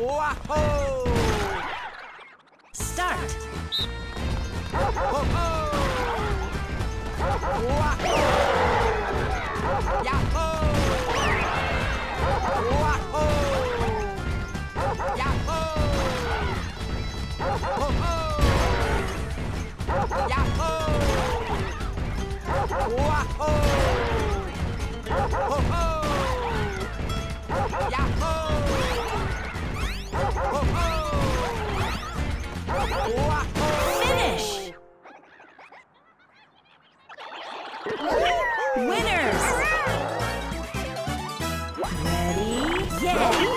Wahoo! Start! Wahoo! Wahoo! Yahoo! Wahoo! Yahoo! Yahoo! Wahoo! Wahoo! Finish! Winners! Ready? Yeah!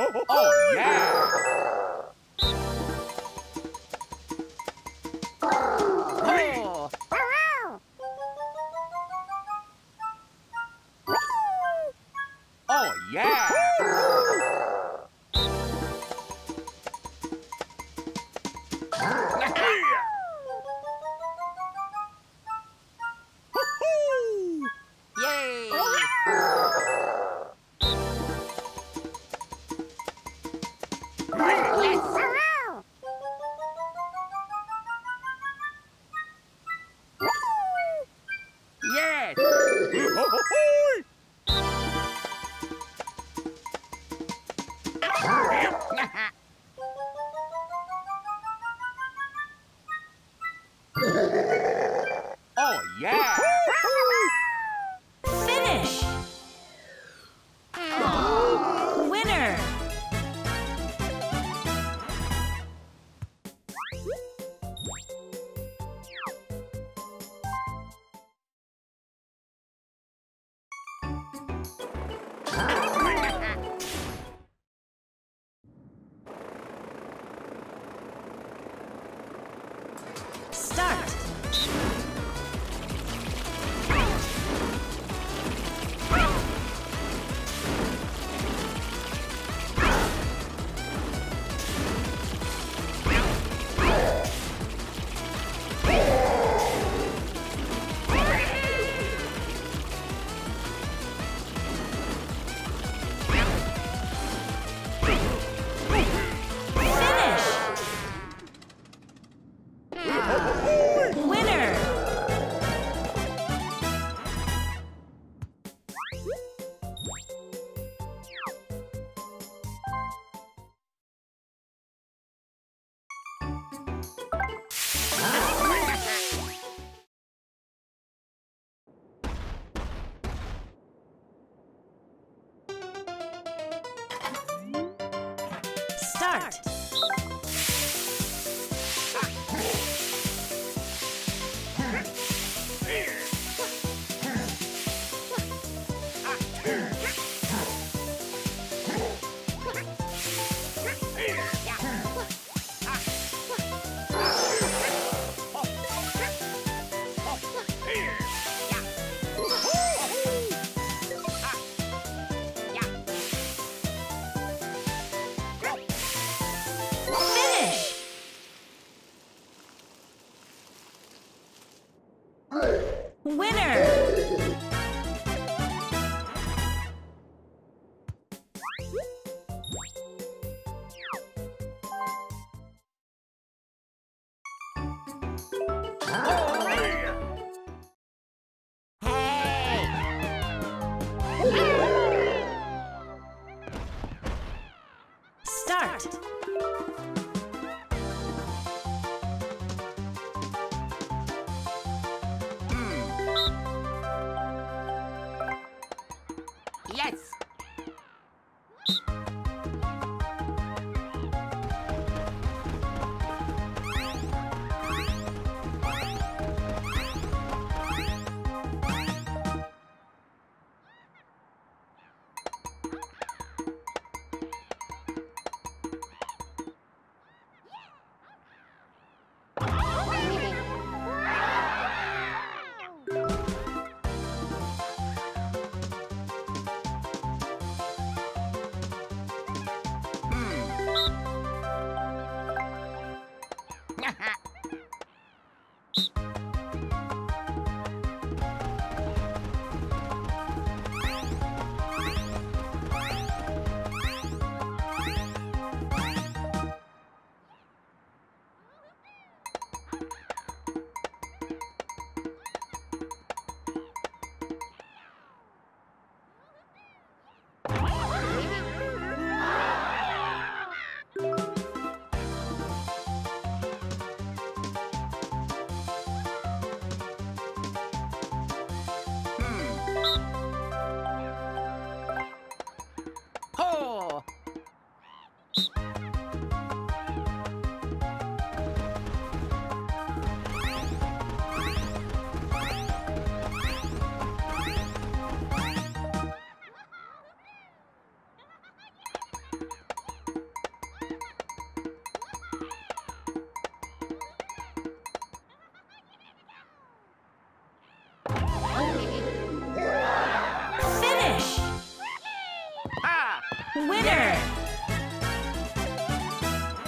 Oh, yeah! winner!